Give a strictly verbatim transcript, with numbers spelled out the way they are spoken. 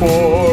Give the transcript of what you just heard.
for